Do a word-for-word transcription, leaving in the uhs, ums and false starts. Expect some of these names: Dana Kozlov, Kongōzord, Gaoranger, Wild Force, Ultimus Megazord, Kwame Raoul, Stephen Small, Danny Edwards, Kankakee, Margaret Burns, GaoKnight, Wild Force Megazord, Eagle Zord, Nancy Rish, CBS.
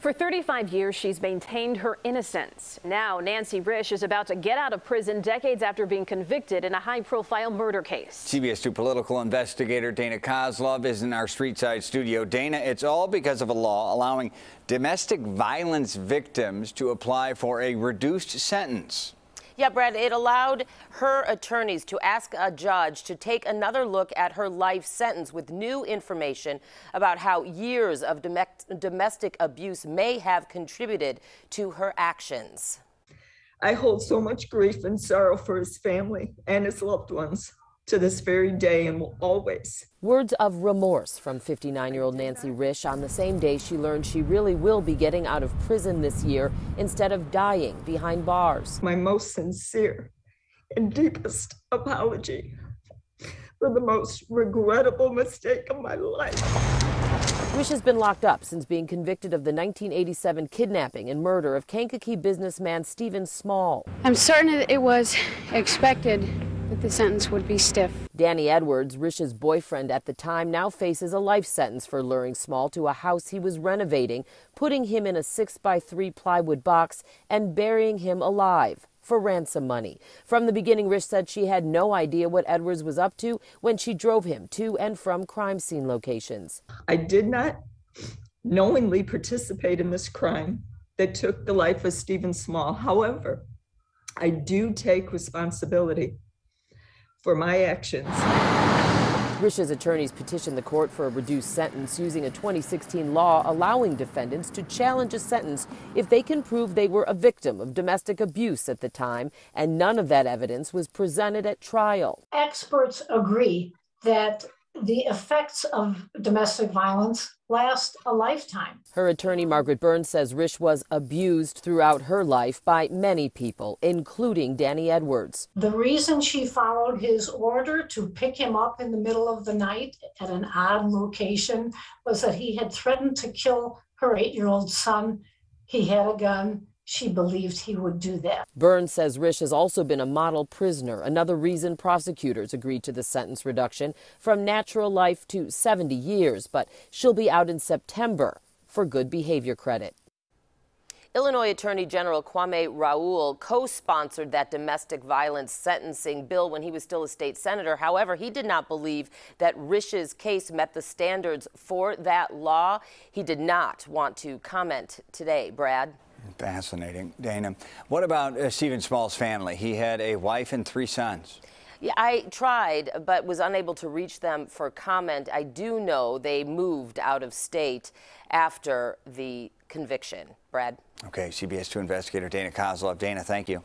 For thirty-five years, she's maintained her innocence. Now, Nancy Rish is about to get out of prison decades after being convicted in a high-profile murder case. C B S two political investigator Dana Kozlov is in our Streetside studio. Dana, it's all because of a law allowing domestic violence victims to apply for a reduced sentence. Yeah, Brad, it allowed her attorneys to ask a judge to take another look at her life sentence with new information about how years of domestic abuse may have contributed to her actions. I hold so much grief and sorrow for his family and his loved ones to this very day and will always. Words of remorse from fifty-nine-year-old Nancy Rish on the same day she learned she really will be getting out of prison this year instead of dying behind bars. My most sincere and deepest apology for the most regrettable mistake of my life. Rish has been locked up since being convicted of the nineteen eighty-seven kidnapping and murder of Kankakee businessman Stephen Small. I'm certain that it was expected that the sentence would be stiff. Danny Edwards, Rish's boyfriend at the time, now faces a life sentence for luring Small to a house he was renovating, putting him in a six by three plywood box and burying him alive for ransom money. From the beginning, Rish said she had no idea what Edwards was up to when she drove him to and from crime scene locations. I did not knowingly participate in this crime that took the life of Stephen Small. However, I do take responsibility for my actions. Rish's attorneys petitioned the court for a reduced sentence using a twenty sixteen law allowing defendants to challenge a sentence if they can prove they were a victim of domestic abuse at the time, and none of that evidence was presented at trial. Experts agree that the effects of domestic violence last a lifetime. Her attorney, Margaret Burns, says Rish was abused throughout her life by many people, including Danny Edwards. The reason she followed his order to pick him up in the middle of the night at an odd location was that he had threatened to kill her eight-year-old son. He had a gun. She believed he would do that. Burns says Rish has also been a model prisoner, another reason prosecutors agreed to the sentence reduction from natural life to seventy years, but she'll be out in September for good behavior credit. Illinois Attorney General Kwame Raoul co-sponsored that domestic violence sentencing bill when he was still a state senator. However, he did not believe that Rish's case met the standards for that law. He did not want to comment today, Brad. Fascinating, Dana. What about uh, Stephen Small's family? He had a wife and three sons. Yeah, I tried, but was unable to reach them for comment. I do know they moved out of state after the conviction. Brad. Okay, C B S two investigator Dana Kozlov. Dana, thank you.